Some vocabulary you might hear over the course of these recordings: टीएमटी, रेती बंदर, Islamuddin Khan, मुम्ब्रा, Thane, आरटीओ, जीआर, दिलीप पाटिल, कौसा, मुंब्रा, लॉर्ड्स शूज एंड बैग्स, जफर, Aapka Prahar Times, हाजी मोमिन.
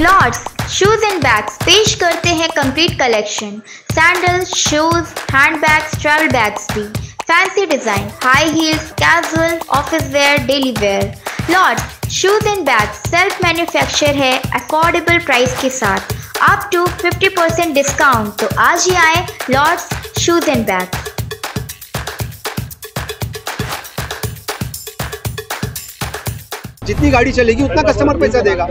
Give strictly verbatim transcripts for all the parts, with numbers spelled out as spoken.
लॉर्ड्स शूज एंड बैग्स पेश करते हैं complete collection. Sandals, shoes, handbags, travel bags भी, fancy design, high heels, casual, office wear, daily wear. लॉर्ड्स शूज एंड बैग्स self manufacture है affordable price के साथ, up to fifty percent discount. तो आज ही आए लॉर्ड्स शूज एंड बैग्स। जितनी गाड़ी चलेगी उतना कस्टमर पैसा देगा,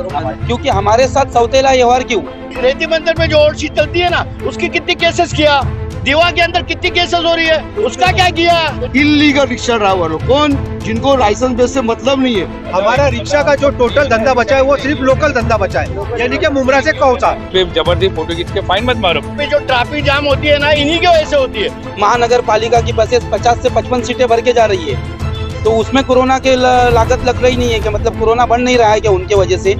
क्योंकि हमारे साथ सौतेला व्यवहार क्यों? रेती मंदिर में जो ओवरशीट चलती है ना, उसकी कितनी केसेस किया, दीवा के अंदर कितनी केसेस हो रही है, उसका क्या किया? इल्लीगल रिक्शा ड्राइवर कौन, जिनको लाइसेंस बेस से मतलब नहीं है। हमारा रिक्शा का जो टोटल धंधा बचा है वो सिर्फ लोकल धंधा बचा है, यानी कि मुमरा से कौसा। जबरदस्ती फोटो खींच के फाइन मत मारो। जो ट्रैफिक जाम होती है ना, इन्हीं की वजह से होती है। महानगर पालिका की बसेस पचास से पचपन सीटें भर के जा रही है, तो उसमें कोरोना के लागत लग रही नहीं है कि मतलब कोरोना बढ़ नहीं रहा है क्या उनके वजह से?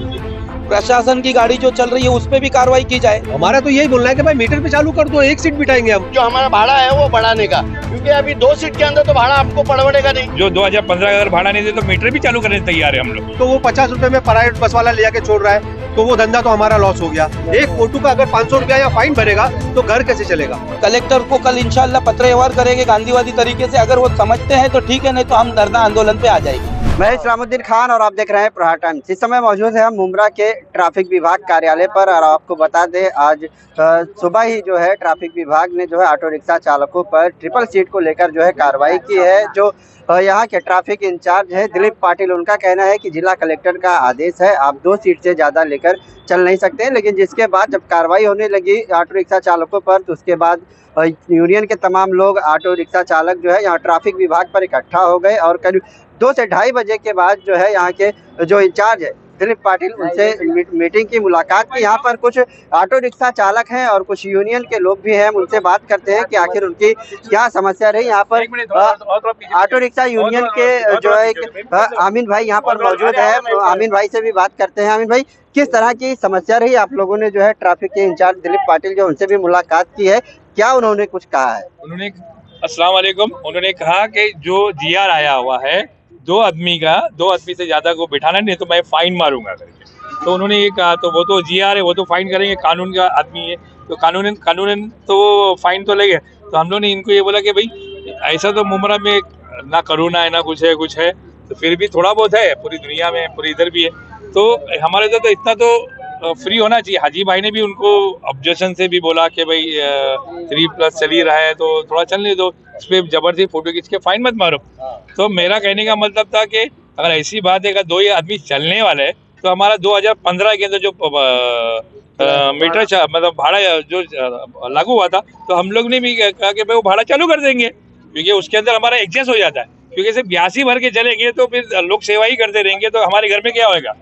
प्रशासन की गाड़ी जो चल रही है उस पर भी कार्रवाई की जाए। हमारा तो यही बोलना है कि भाई मीटर पे चालू कर दो, एक सीट बिठाएंगे हम। जो हमारा भाड़ा है वो बढ़ाने का, क्योंकि अभी दो सीट के अंदर तो भाड़ा आपको पड़वड़ेगा नहीं। जो दो हजार पंद्रह अगर भाड़ा नहीं दे तो मीटर भी चालू करने तैयार है हम लोग। तो वो पचास रूपए में प्राइवेट बस वाला ले जाके छोड़ रहा है, तो वो धंधा तो हमारा लॉस हो गया। एक फोटो का अगर पाँच सौ रुपया या फाइन भरेगा तो घर कैसे चलेगा? कलेक्टर को कल इंशाल्लाह पत्र व्यवहार करेंगे गांधीवादी तरीके से, अगर वो समझते हैं तो ठीक है, नहीं तो हम धरना आंदोलन पे आ जाएंगे। मैं इस्लामुद्दीन खान और आप देख रहे हैं प्रहार टाइम्स। इस समय मौजूद है हम मुंब्रा के ट्रैफिक विभाग कार्यालय पर, और आपको बता दें आज सुबह ही जो है ट्रैफिक विभाग ने जो है ऑटो रिक्शा चालकों पर ट्रिपल सीट को लेकर जो है कार्रवाई की है। जो यहाँ के ट्रैफिक इंचार्ज है दिलीप पाटिल, उनका कहना है कि जिला कलेक्टर का आदेश है, आप दो सीट से ज़्यादा लेकर चल नहीं सकते हैं। लेकिन जिसके बाद जब कार्रवाई होने लगी ऑटो रिक्शा चालकों पर, तो उसके बाद यूनियन के तमाम लोग ऑटो रिक्शा चालक जो है यहाँ ट्रैफिक विभाग पर इकट्ठा हो गए, और करीब दो से ढाई बजे के बाद जो है यहाँ के जो इंचार्ज है दिलीप पाटिल उनसे मीटिंग की, मुलाकात की। यहाँ पर कुछ ऑटो रिक्शा चालक हैं और कुछ यूनियन के लोग भी हैं, उनसे बात करते हैं कि आखिर उनकी क्या समस्या रही। यहाँ पर ऑटो रिक्शा यूनियन के जो है आमीन भाई यहाँ पर मौजूद है, आमीन भाई से भी बात करते हैं। आमीन भाई, किस तरह की समस्या रही? आप लोगों ने जो है ट्रैफिक के इंचार्ज दिलीप पाटिल जो उनसे भी मुलाकात की है, क्या उन्होंने कुछ कहा है? उन्होंने अस्सलाम वालेकुम, उन्होंने कहा कि जो जी आर आया हुआ है दो आदमी का, दो आदमी से ज्यादा को बिठाना नहीं तो मैं फाइन मारूंगा करके, तो उन्होंने ये कहा। तो वो तो जी आर है, वो तो फाइन करेंगे, कानून का आदमी है तो कानून कानून तो फाइन तो लगे। तो हम लोगों ने इनको ये बोला कि भाई ऐसा तो मुमरा में ना कोरोना है ना कुछ है कुछ है, तो फिर भी थोड़ा बहुत है, पूरी दुनिया में पूरी इधर भी है, तो हमारे इधर तो इतना तो फ्री होना चाहिए। हाजी भाई ने भी उनको ऑब्जेक्शन से भी बोला कि भाई थ्री प्लस चल ही रहा है तो थोड़ा चलने दो, इस पर जबरदस्ती फोटो खींच के फाइन मत मारो। तो मेरा कहने का मतलब था कि अगर ऐसी बात है कि दो ही आदमी चलने वाले है, तो हमारा दो हज़ार पंद्रह के अंदर जो आ, मीटर मतलब भाड़ा जो लागू हुआ था, तो हम लोग ने भी कहा कि भाई वो भाड़ा चालू कर देंगे, क्योंकि उसके अंदर हमारा एडजस्ट हो जाता है, क्योंकि सिर्फ ब्यासी भर के चलेंगे तो फिर लोग सेवा ही करते रहेंगे, तो हमारे घर में क्या होगा?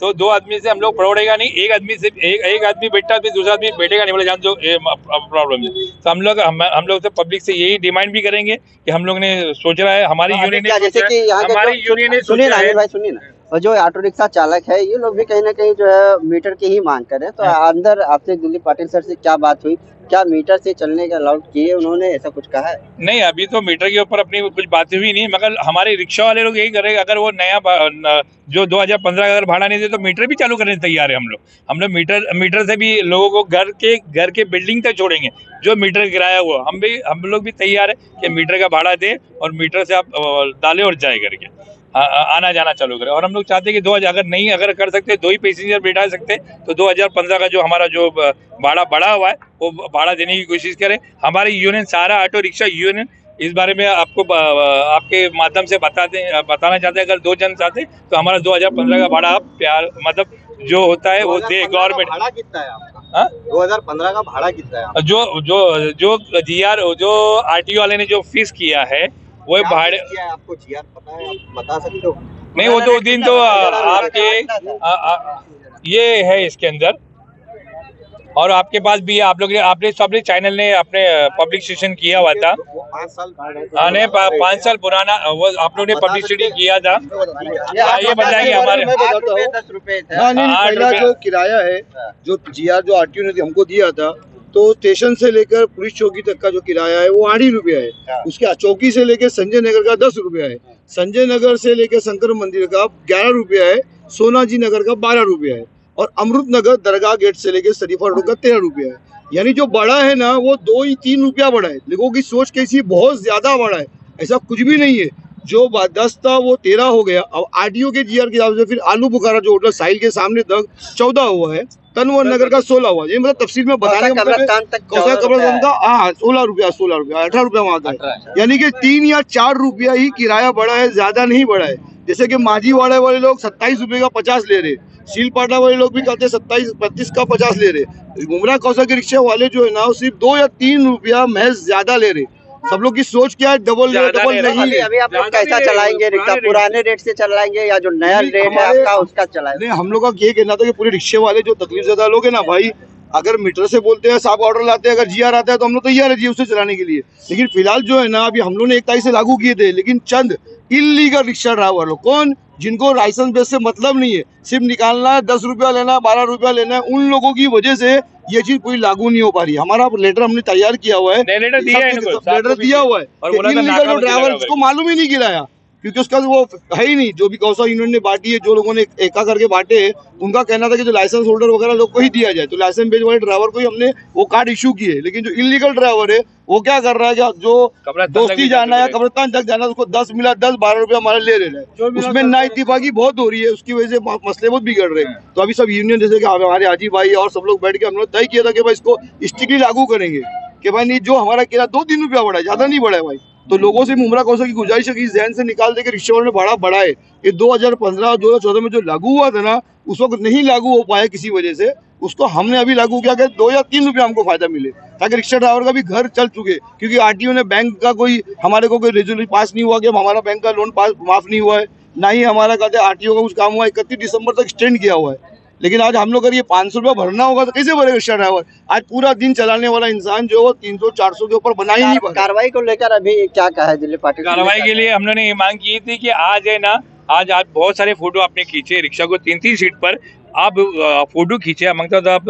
तो दो आदमी से हम लोग पड़ोड़ेगा नहीं, एक आदमी से एक एक आदमी बैठा फिर दूसरा आदमी बैठेगा नहीं, बोले जान जो प्रॉब्लम है। तो हम लोग हम, हम लोग से पब्लिक से यही डिमांड भी करेंगे कि हम लोग ने सोच रहा है, हमारी यूनियन ने जैसे कि हमारी यूनियन ने सुनिए ना भाई सुनिए ना जो ऑटो रिक्शा चालक है ये लोग भी कहीं ना कहीं जो है मीटर की ही मांग कर रहे हैं। तो अंदर आपसे दिलीप पाटिल सर से क्या बात हुई, क्या मीटर से चलने का अलाउड किए उन्होंने, ऐसा कुछ कहा है? नहीं, अभी तो मीटर के ऊपर अपनी कुछ बातें हुई नहीं, मगर हमारे रिक्शा वाले लोग यही करेंगे, अगर वो नया जो दो हज़ार पंद्रह का अगर भाड़ा नहीं दे तो मीटर भी चालू करने तैयार है हम लोग। हम लोग मीटर मीटर से भी लोगों को घर के घर के बिल्डिंग तक छोड़ेंगे, जो मीटर किराया हुआ हम भी हम लोग भी तैयार है कि मीटर का भाड़ा दे और मीटर से आप डाले और जाए करके आ, आना जाना चालू करें। और हम लोग चाहते हैं कि दो हजार अगर नहीं अगर कर सकते दो ही पैसेंजर बैठा सकते, तो दो हज़ार पंद्रह का जो हमारा जो भाड़ा बढ़ा हुआ है वो भाड़ा देने की कोशिश करें। हमारी यूनियन सारा ऑटो रिक्शा यूनियन इस बारे में आपको आपके माध्यम से बताते बताना चाहते हैं, अगर दो जन चाहते तो हमारा दो हज़ार पंद्रह का भाड़ा आप प्यार मतलब जो होता है वो दे गवर्नमेंट। भाड़ा कितना है दो हज़ार पंद्रह का? भाड़ा कितना है जो जो जो जी आर जो आर टी ओ वाले ने जो फिक्स किया है वो भाड़े आपको यार पता है, आप बता सकते हो? नहीं, वो तो दिन तो आपके आ, आ, ये है इसके अंदर और आपके पास भी आप लोग आपने सब चैनल ने अपने पब्लिकेशन किया हुआ था, आने पाँच साल पुराना वो आप लोग ने पब्लिसिटी किया था। ये बताएंगे हमारे दस रुपए जो किराया है जो जी आर जो आर टी ओ ने हमको दिया था, तो स्टेशन से लेकर पुलिस चौकी तक का जो किराया है वो आठ ही रुपया है, उसके चौकी से लेकर संजय नगर का दस रुपया है, संजय नगर से लेकर शंकर मंदिर का ग्यारह रुपया है, सोनाजी नगर का बारह रुपया है। और अमृत नगर दरगाह गेट से लेकर शरीफा रोड का तेरह रुपया है। यानी जो बड़ा है ना वो दो ही तीन रुपया बड़ा है। लोगों की सोच कैसी, बहुत ज्यादा बड़ा है, ऐसा कुछ भी नहीं है। जो दस था वो तेरह हो गया। अब आरडीओ के जीआर के हिसाब से फिर आलू बुखारा जो होटल साहिल के सामने तक चौदह हुआ है, तनवर नगर का सोलह हुआ। ये मतलब तफसील में बताने का मतलब हाँ सोलह रुपया सोलह रुपया अठारह रुपया वहाँ था। यानी कि तीन या चार रुपया ही किराया बढ़ा है, ज्यादा नहीं बढ़ा है। जैसे कि मांझीवाड़ा वाले लोग सत्ताईस रुपये का पचास ले रहे, सीलपाटा वाले लोग भी कहते हैं सत्ताईस बत्तीस का पचास ले रहे, मुमरा कौसा के रिक्शा वाले जो है ना वो सिर्फ दो या तीन रुपया महज ज्यादा ले रहे। सब लोग की सोच क्या है, डबल डबल नहीं। अभी आप लोग कैसा चलाएंगे, पुराने रेट से चलाएंगे या जो नया रेट है आपका उसका चलाएंगे? हम लोग का ये कहना था कि पूरे रिक्शे वाले जो तकलीफ ज्यादा लोग है ना भाई, अगर मीटर से बोलते हैं साफ ऑर्डर लाते हैं, अगर जीआर आता है तो हम लोग तैयार है जी उसे चलाने के लिए। लेकिन फिलहाल जो है ना अभी हम लोग ने एक तारीख से लागू किए थे, लेकिन चंद इलीगल रिक्शा ड्राइवर लोग कौन, जिनको लाइसेंस बेस से मतलब नहीं है, सिर्फ निकालना है, दस रुपया लेना है, बारह रुपया लेना है, उन लोगों की वजह से ये चीज पूरी लागू नहीं हो पा रही है। हमारा लेटर हमने तैयार किया हुआ है, लेटर दिया हुआ है, इलीगल ड्राइवर उसको मालूम ही नहीं गिराया क्योंकि उसका वो है ही नहीं। जो भी कौसा यूनियन ने बांटी है, जो लोगों ने एका करके बांटे हैं, उनका कहना था कि जो लाइसेंस होल्डर वगैरह लोग को ही दिया जाए, तो लाइसेंस बेच वाले ड्राइवर को ही हमने वो कार्ड इशू किए। लेकिन जो इलीगल ड्राइवर है वो क्या कर रहा है कि जो दोस्ती जाना है कब्रस्तान तक जाना है उसको दस मिला दस बारह रुपया हमारे ले रहे हैं, उसमें ना इतफाकी बहुत हो रही है, उसकी वजह से मसले बहुत बिगड़ रहे हैं। तो अभी सब यूनियन जैसे कि हमारे हाजी भाई और सब लोग बैठ के हम लोग तय किया था कि भाई इसको स्ट्रिक्टली लागू करेंगे कि भाई नहीं जो हमारा किराया दो तीन रुपया बढ़ा है, ज्यादा नहीं बढ़ा है भाई। तो लोगों से मुमरा कौशल की गुजारिश है कि इस जहन से निकाल दे कि रिक्शा वालों ने भाड़ा बढ़ाए। ये दो हज़ार पंद्रह दो हज़ार चौदह में जो लागू हुआ था ना उस वक्त नहीं लागू हो पाया किसी वजह से, उसको हमने अभी लागू किया कि दो या तीन रुपया हमको फायदा मिले ताकि रिक्शा ड्राइवर का भी घर चल चुके। क्योंकि आरटीओ ने बैंक का कोई हमारे को कोई रेजोल्यूशन पास नहीं हुआ कि हमारा बैंक का लोन पास माफ नहीं हुआ है, ना ही हमारा कहते आरटीओ का कुछ काम हुआ है, इकतीस दिसंबर तक एक्सटेंड किया हुआ है। लेकिन आज हम लोग अगर ये पाँच सौ रुपया भरना होगा तो कैसे भरेगा रिक्शा ड्राइवर? आज पूरा दिन चलाने वाला इंसान जो तीन सौ चार सौ के ऊपर बना ही नहीं। कार्रवाई को लेकर अभी क्या कहा है दिलीप पाटिल? कार्रवाई के लिए हम लोगों ने ये मांग की थी कि आज है ना, आज आप बहुत सारे फोटो आपने खींचे रिक्शा को तीन तीन सीट पर आप फोटो खींचे, मांगता था आप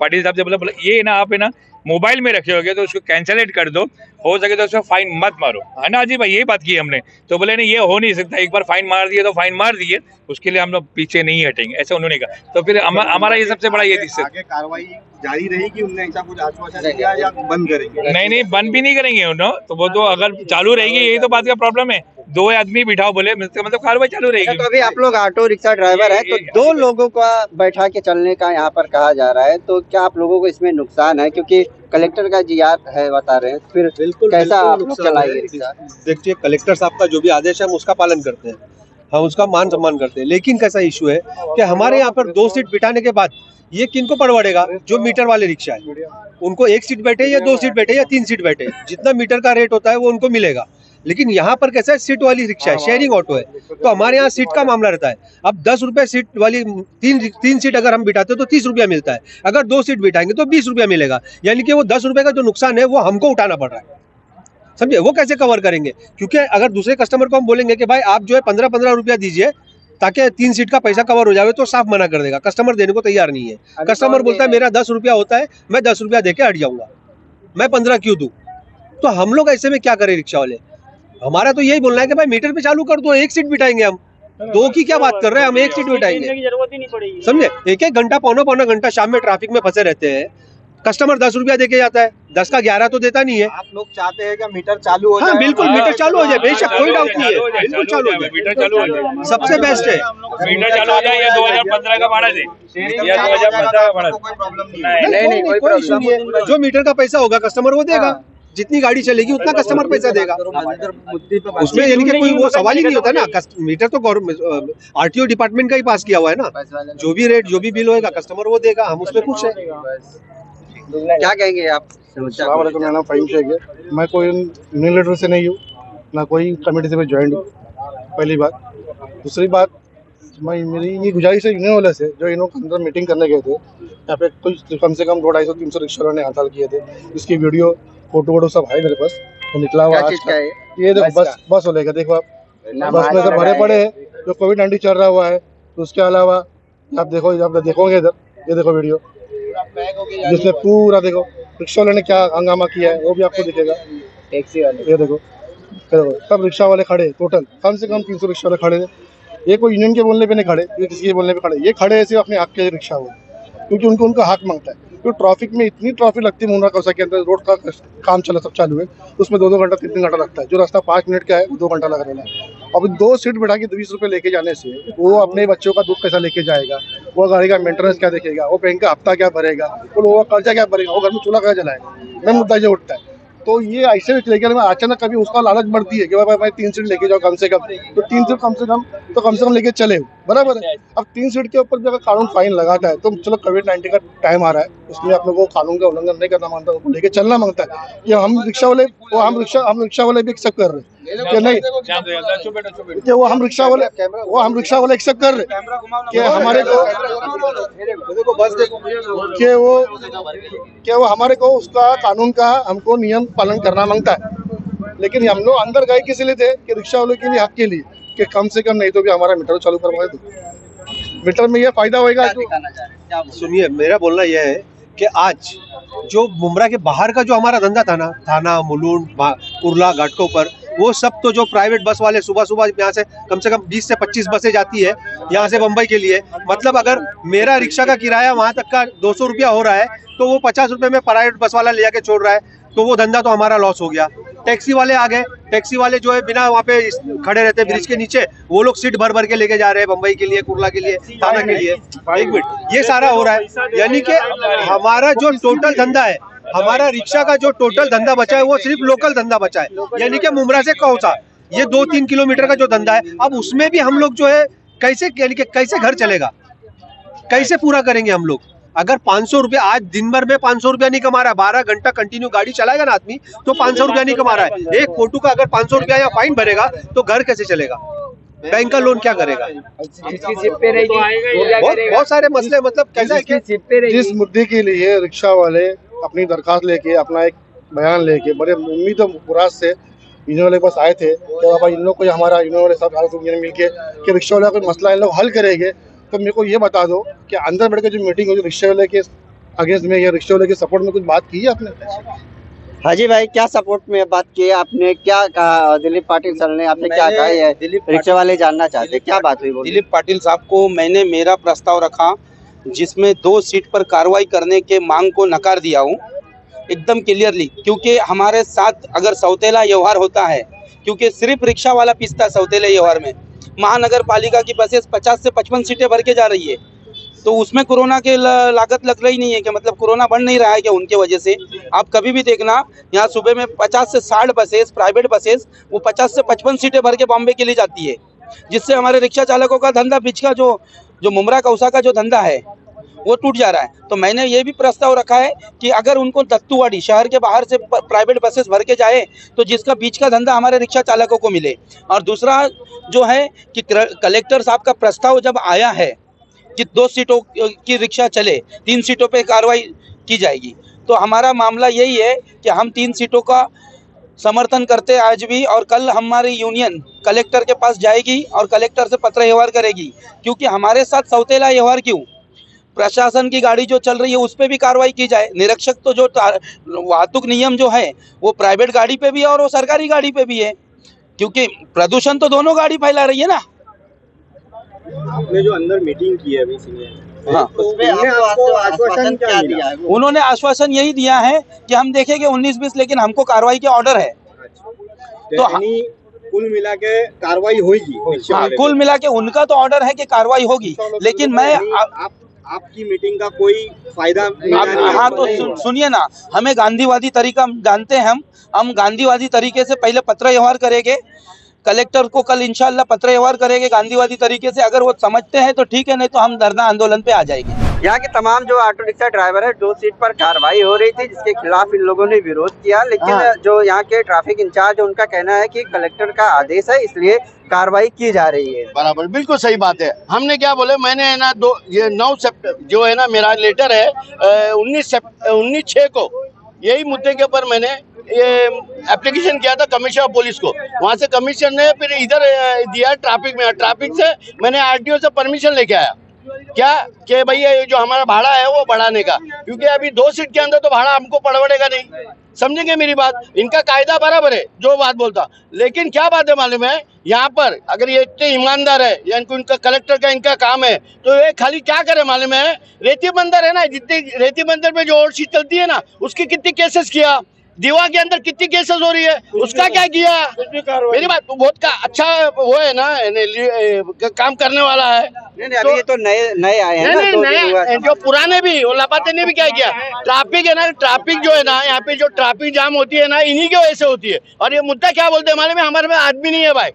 पाटिल साहब से, बोला बोला ये ना आप है ना मोबाइल में रखे होगे तो उसको कैंसलेट कर दो, हो सके तो उसको फाइन मत मारो, है ना जी भाई? यही बात की हमने, तो बोले नहीं ये हो नहीं सकता, एक बार फाइन मार दिए तो फाइन मार दिए, उसके लिए हम लोग पीछे नहीं हटेंगे, ऐसा उन्होंने कहा। तो फिर हमारा ये सबसे बड़ा ये दिक्कत, कार्रवाई जारी रहेगी, उन्होंने ऐसा कुछ आश्वासन दिया या बंद करेंगे? नहीं नहीं बंद भी नहीं करेंगे उन्होंने, तो वो तो अगर चालू रहेगी यही तो बात का प्रॉब्लम है, दो आदमी बिठाओ बोले मतलब कार्रवाई चालू रहेगी। तो अभी आप लोग ऑटो रिक्शा ड्राइवर है तो दो लोगों का बैठा के चलने का यहाँ पर कहा जा रहा है, तो क्या आप लोगों को इसमें नुकसान है क्योंकि कलेक्टर का जी याद है बता रहे हैं, फिर बिल्कुल कैसा आप लोग चलाएंगे? देखिए कलेक्टर साहब का जो भी आदेश है हम उसका पालन करते हैं, हम उसका मान सम्मान करते हैं, लेकिन कैसा इशू है कि हमारे यहाँ पर दो सीट बिठाने के बाद ये किनको पड़वड़ेगा? जो मीटर वाले रिक्शा है उनको एक सीट बैठे या दो सीट बैठे या तीन सीट बैठे, जितना मीटर का रेट होता है वो उनको मिलेगा। लेकिन यहाँ पर कैसा है सीट वाली रिक्शा है, शेयरिंग ऑटो है, तो हमारे यहाँ सीट का मामला रहता है। अब दस रुपये सीट वाली तीन तीन सीट अगर हम बिठाते हैं तो तीस रुपया मिलता है, अगर दो सीट बिठाएंगे तो बीस रुपया मिलेगा, यानी कि वो दस रुपये का जो नुकसान है वो हमको उठाना पड़ रहा है, समझे? वो कैसे कवर करेंगे? क्योंकि अगर दूसरे कस्टमर को हम बोलेंगे कि भाई आप जो है पंद्रह पंद्रह रुपया दीजिए ताकि तीन सीट का पैसा कवर हो जाए, तो साफ मना कर देगा, कस्टमर देने को तैयार नहीं है। कस्टमर बोलता है मेरा दस रुपया होता है, मैं दस रुपया दे के हट जाऊंगा, मैं पंद्रह क्यों दूं? तो हम लोग ऐसे में क्या करें रिक्शा वाले? हमारा तो यही बोलना है कि भाई मीटर पे चालू कर दो, एक सीट बिठाएंगे हम, दो की क्या बात कर रहे हैं, हम एक सीट बिठाएंगे, समझे? एक एक घंटा पौना पौना घंटा शाम में ट्रैफिक में फंसे रहते हैं, कस्टमर दस रुपया देके जाता है, दस का ग्यारह तो देता नहीं है। आप लोग चाहते हैं कि मीटर चालू हो जाए? हाँ बिल्कुल मीटर चालू हो जाए, बेशक कोई डाउट नहीं है, बिल्कुल चालू हो जाए, मीटर चालू हो जाए, सबसे बेस्ट है मीटर चालू हो जाए। या दो हजार पंद्रह का भाड़ा दे या दो हजार पंद्रह का भाड़ा नहीं नहीं कोई इशू नहीं है, जो मीटर का पैसा होगा कस्टमर वो देगा, जितनी गाड़ी चलेगी उतना कस्टमर पैसा देगा, उसमें यानी कि कोई वो सवाल ही नहीं होता ना। मीटर तो आरटीओ डिपार्टमेंट का ही पास किया हुआ है ना, जो भी रेट जो भी बिल होएगा कस्टमर वो देगा, हम उसमें खुश है। क्या कहेंगे आप? मेरा नाम फाइन शेख है, मैं कोई यूनियन से नहीं हूँ, ना कोई कमेटी से मैं ज्वाइन हूँ, पहली बात। दूसरी बात मैं मेरी ये गुजारिश है यूनियन वाले से, जो इन्होंने अंदर मीटिंग करने गए थे यहाँ पे, कुछ कम से कम दो ढाई सौ तीन सौ रिक्शा वालों ने हड़ताल किए थे, इसकी वीडियो फोटो वोटो सब है मेरे पास, तो निकला हुआ आज का। ये देखो बस बस हो लेगा, देखो आप बस में सब भरे पड़े हैं, जो कोविड नाइन्टीन चल रहा हुआ है, तो उसके अलावा आप देखो, आप देखोगे इधर, ये देखो वीडियो जिसमें पूरा देखो रिक्शा वाले ने क्या हंगामा किया है वो भी आपको दिखेगा। टैक्सी वाले ये देखो, देखो सब रिक्शा वाले खड़े, टोटल कम से कम तीन सौ रिक्शा वाले खड़े हैं, ये कोई यूनियन के बोलने पे नहीं खड़े, ये किसी के बोलने पे खड़े, ये खड़े ऐसे अपने हक के रिक्शा हुए, क्योंकि उनको उनका हक मांगता है। तो ट्रैफिक में इतनी ट्रैफिक लगती है मुंब्रा कौसा के अंदर, रोड का काम चला सब चालू है, उसमें दो दो घंटा तीन तीन घंटा लगता है। जो रास्ता पाँच मिनट का है वो दो घंटा लग रहा है। अब दो सीट बैठा के बीस रुपये लेके जाने से वो अपने बच्चों का दूध कैसा लेके जाएगा, वो गाड़ी का मेंटेनेंस क्या देखेगा, वो बैंक का हफ्ता क्या भरेगा, वो लोगों का कर्जा क्या भरेगा, वो घर में चूल्हा क्या जलाएगा, मैं मुद्दा जो उठता है। तो ये ऐसे लेकर अचानक कभी उसका लालच बढ़ती है कि भाई भाई तीन सीट लेके जाओ कम से कम, तो तीन सीट कम से कम तो कम से कम लेके चले, बराबर है। अब तीन सीट के ऊपर भी अगर कानून फाइन लगाता है तो चलो कोविड नाइन्टीन का टाइम आ रहा है, उसमें आप लोगों को कानून का उल्लंघन नहीं करना मांगता, उनको लेके चलना मांगता है। ये हम रिक्शा वाले वो हम रिक्शा हम रिक्शा वाले भी एक्सेप्ट कर रहे हैं कि नहीं, कि वो हम रिक्शा वाले वो हम रिक्शा वाले एक्सेप्ट कर रहे कि हमारे को कि वो कि वो हमारे को उसका कानून का हमको नियम पालन करना मांगता है। लेकिन हम लोग अंदर गए किसी लिए थे कि रिक्शा वालों के लिए हक के लिए कि कम से कम नहीं तो भी हमारा मीटर चालू करवा दो, मीटर में यह फायदा होगा। सुनिए, मेरा बोलना यह है कि आज जो मुंब्रा के बाहर का जो हमारा धंधा था ना, थाना मुलुंड उरला घाटकों पर, वो सब तो जो प्राइवेट बस वाले सुबह सुबह यहाँ से कम से कम बीस से पच्चीस बसें जाती है यहाँ से बम्बई के लिए, मतलब अगर मेरा रिक्शा का किराया वहाँ तक का दो सौ रुपया हो रहा है तो वो पचास रुपये में प्राइवेट बस वाला ले जाके छोड़ रहा है, तो वो धंधा तो हमारा लॉस हो गया। टैक्सी वाले आ गए, टैक्सी वाले जो है बिना वहाँ पे खड़े रहते हैं ब्रिज के नीचे, वो लोग सीट भर भर के लेके जा रहे हैं बम्बई के लिए, कुर्ला के लिए, थाना के लिए। एक मिनट, ये सारा हो रहा है, यानी कि हमारा जो टोटल धंधा है, हमारा रिक्शा का जो टोटल धंधा बचा है वो सिर्फ लोकल धंधा बचा है, यानी कि मुंब्रा से कौसा ये दो तीन किलोमीटर का जो धंधा है। अब उसमें भी हम लोग जो है कैसे, यानी कि कैसे घर चलेगा, कैसे पूरा करेंगे हम लोग। अगर पाँच सौ रुपया आज दिन भर में पाँच सौ रुपया नहीं कमा रहा है, बारह घंटा कंटिन्यू गाड़ी चलाएगा ना आदमी तो पाँच सौ रुपया नहीं कमा रहा है, एक फोटो का अगर पाँच सौ रुपया या फाइन भरेगा तो घर कैसे चलेगा, बैंक का लोन क्या करेगा, बहुत सारे मसले। मतलब कैसा है, जिस मुद्दे के लिए रिक्शा वाले अपनी दरखास्त लेके अपना एक बयान लेके बड़े उम्मीद मुराद से यूनियन वाले पास आए थे कि बाबा इन लोग को हमारा यूनियन वाले साहब यूनियन मिलके कि रिक्शा वाला कोई मसला इन लोग हल करेंगे। तो मेरे को ये बता दो कि अंदर बैठ के जो मीटिंग हुई रिक्शा वाले के अगेंस्ट में या रिक्शा वाले के सपोर्ट में कुछ बात की है आपने? हाजी भाई, क्या सपोर्ट में बात की आपने, क्या कहा दिलीप पाटिल सर ने, आपने क्या कहा है? दिलीप रिक्शा वाले जानना चाहते क्या बात हुई? दिलीप पाटिल साहब को मैंने मेरा प्रस्ताव रखा जिसमें दो सीट पर कार्रवाई करने के मांग को नकार दिया हूँ एकदम क्लियरली, क्योंकि हमारे साथ अगर सौतेला व्यवहार होता है, क्योंकि सिर्फ रिक्शा वाला पिसता सौतेला व्यवहार में। महानगर पालिका की बसेस पचास से पचपन सीटें भर के जा रही है, तो उसमें कोरोना के लागत लग रही नहीं है, कि मतलब कोरोना बढ़ नहीं रहा है क्या उनके वजह से। आप कभी भी देखना यहाँ सुबह में पचास से साठ बसेस प्राइवेट बसेस वो पचास से पचपन सीटें भर के बॉम्बे के लिए जाती है, जिससे हमारे रिक्शा चालकों का धंधा बीच का जो जो मुंब्रा कौसा का जो धंधा है वो टूट जा रहा है। तो मैंने ये भी प्रस्ताव रखा है कि अगर उनको दत्तूवाड़ी शहर के बाहर से प्राइवेट बसेस भर के जाए तो जिसका बीच का धंधा हमारे रिक्शा चालकों को मिले। और दूसरा जो है कि कलेक्टर साहब का प्रस्ताव जब आया है कि दो सीटों की रिक्शा चले, तीन सीटों पे कार्रवाई की जाएगी, तो हमारा मामला यही है कि हम तीन सीटों का समर्थन करते आज भी, और कल हमारी यूनियन कलेक्टर के पास जाएगी और कलेक्टर से पत्र व्यवहार करेगी, क्योंकि हमारे साथ सौतेला व्यवहार क्यों, प्रशासन की गाड़ी जो चल रही है उस पर भी कार्रवाई की जाए। निरीक्षक तो जो वाहतूक नियम जो है वो प्राइवेट गाड़ी पे भी है और वो सरकारी गाड़ी पे भी है, क्योंकि प्रदूषण तो दोनों गाड़ी फैला रही है ना। आपने जो अंदर मीटिंग की है अभी हाँ, उन्होंने आश्वासन यही दिया है कि हम देखेंगे उन्नीस बीस, लेकिन हमको कार्रवाई के ऑर्डर है, तो कुल मिला के कार्रवाई होगी। कुल मिला के उनका तो ऑर्डर है कि कार्रवाई होगी, लेकिन मैं आपकी मीटिंग का कोई फायदा नहीं। हाँ, तो सुनिए ना, हमें गांधीवादी तरीका जानते हैं, हम हम गांधीवादी तरीके से पहले पत्र व्यवहार करेंगे, कलेक्टर को कल इंशाल्लाह पत्र व्यवहार करेंगे गांधीवादी तरीके से, अगर वो समझते हैं तो ठीक है, नहीं तो हम धरना आंदोलन पे आ जाएंगे। यहाँ के तमाम जो ऑटो रिक्शा ड्राइवर है, दो सीट पर कार्रवाई हो रही थी जिसके खिलाफ इन लोगों ने विरोध किया, लेकिन हाँ। जो यहाँ के ट्रैफिक इंचार्ज है उनका कहना है कि कलेक्टर का आदेश है इसलिए कार्रवाई की जा रही है। बराबर, बिल्कुल सही बात है। हमने क्या बोले, मैंने है ना दो ये नौ जो है ना मेरा लेटर है उन्नीस उन्नीस छः को, यही मुद्दे के ऊपर मैंने ये एप्लीकेशन किया था कमिश्नर ऑफ पुलिस को, वहाँ से कमिश्नर ने फिर इधर दिया ट्रैफिक में, ट्रैफिक से मैंने आरटीओ से परमिशन लेके आया क्या कि भैया जो हमारा भाड़ा है वो बढ़ाने का, क्योंकि अभी दो सीट के अंदर तो भाड़ा हमको पड़वड़ेगा नहीं, समझेंगे मेरी बात। इनका कायदा बराबर है जो बात बोलता, लेकिन क्या बात है मालूम है, यहाँ पर अगर ये इतने ईमानदार है या इनको इनका कलेक्टर का इनका काम है तो ये खाली क्या करे मालूम है, रेती बंदर है ना, जितने रेती बंदर में जो ओवरसीज चलती है ना उसकी कितनी केसेस किया, दीवा के अंदर कितनी केसेस हो रही है उसका क्या किया। मेरी बात बहुत का अच्छा वो है ना, काम करने वाला है। नहीं, नहीं, तो, अभी ये तो नए नए आए हैं, नहीं, नहीं, तो नहीं, जो पुराने भी वो लापाते ने भी क्या किया। ट्रैफिक है ना, ट्रैफिक जो है ना यहाँ पे जो ट्रैफिक जाम होती है ना इन्हीं की वजह से होती है। और ये मुद्दा क्या बोलते हैं हमारे में, हमारे में आदमी नहीं है भाई,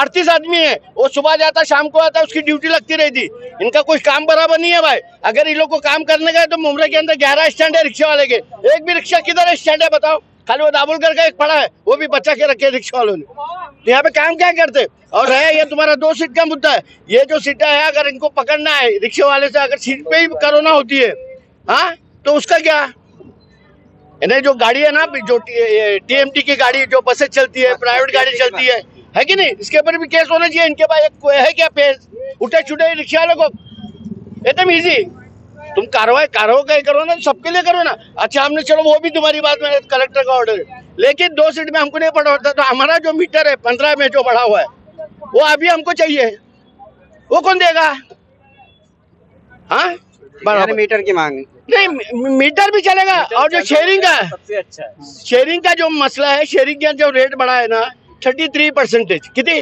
अड़तीस आदमी है, वो सुबह जाता शाम को आता, उसकी ड्यूटी लगती रहती, इनका कुछ काम बराबर नहीं है भाई। अगर इन लोग को काम करने का है तो मुंब्रा के अंदर ग्यारह स्टैंड है रिक्शा वाले के, एक भी रिक्शा किधर है स्टैंड है बताओ, खाली वो दाबुलकर का एक पड़ा है वो भी बचा के रखे रिक्शा वालों ने, तो यहाँ पे काम क्या करते। और है ये तुम्हारा दो सीट का मुद्दा है, ये जो सीटा है अगर इनको पकड़ना है रिक्शे वाले से, अगर सीट पे ही कोरोना होती है हाँ तो उसका क्या। यानी जो गाड़ी है ना जो टीएमटी की गाड़ी जो बसें चलती है, प्राइवेट गाड़ी चलती है, है कि नहीं, इसके ऊपर भी केस होना चाहिए। इनके पास है क्या पेस, उठे छुटे रिक्शा वालों को एकदम ईजी, तुम कार्रवाई कार्रवाई करो ना सबके लिए करो ना। अच्छा हमने चलो वो भी तुम्हारी बात में कलेक्टर का ऑर्डर है, लेकिन दो सीट में हमको नहीं पड़ा होता तो हमारा जो मीटर है पंद्रह में जो बढ़ा हुआ है वो अभी हमको चाहिए, वो कौन देगा। हाँ बराबर मीटर की मांग नहीं, मीटर भी चलेगा। और जो शेयरिंग का सबसे अच्छा है, शेयरिंग का जो मसला है, शेयरिंग का जो रेट बढ़ा है ना थर्टी थ्री परसेंटेज कितनी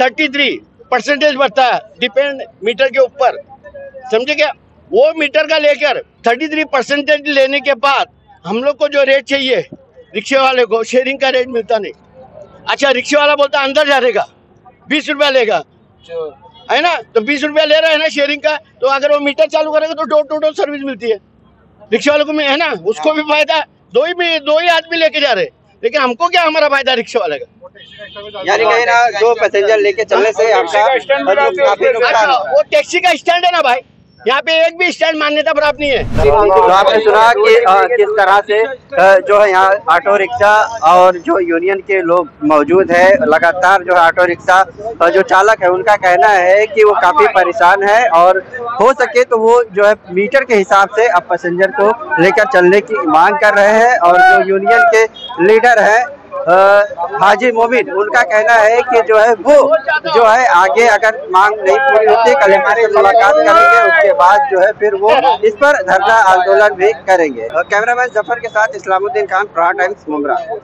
थर्टी थ्री परसेंटेज बढ़ता है डिपेंड मीटर के ऊपर, समझे क्या। वो मीटर का लेकर तैंतीस परसेंटेज लेने के बाद हम लोग को जो रेट चाहिए रिक्शे वाले को शेयरिंग का रेट मिलता नहीं। अच्छा रिक्शे वाला बोलता अंदर जाएगा बीस रुपया लेगा है ना, तो बीस रुपया ले रहा है ना शेयरिंग का, तो अगर वो मीटर चालू करेगा तो डोर टू डोर सर्विस मिलती है रिक्शे वालों को है ना, उसको भी फायदा, दो ही दो ही आदमी लेके जा रहे, लेकिन हमको क्या हमारा फायदा रिक्शा वाले का। यानी कहीं ना दो पैसेंजर लेके चलने से वो टैक्सी का स्टैंड है ना भाई, यहाँ पे एक भी स्टैंड मान्यता प्राप्त नहीं है। तो आपने सुना कि किस तरह से जो है यहाँ ऑटो रिक्शा और जो यूनियन के लोग मौजूद है, लगातार जो ऑटो रिक्शा जो चालक है उनका कहना है कि वो काफी परेशान है और हो सके तो वो जो है मीटर के हिसाब से अब पैसेंजर को लेकर चलने की मांग कर रहे हैं। और जो यूनियन के लीडर है हाजी मोमिन, उनका कहना है कि जो है वो जो है आगे अगर मांग नहीं पूरी होती कलेक्टर से मुलाकात करेंगे, उसके बाद जो है फिर वो इस पर धरना आंदोलन भी करेंगे। कैमरामैन जफर के साथ इस्लामुद्दीन खान, प्रहार टाइम्स, मुंब्रा।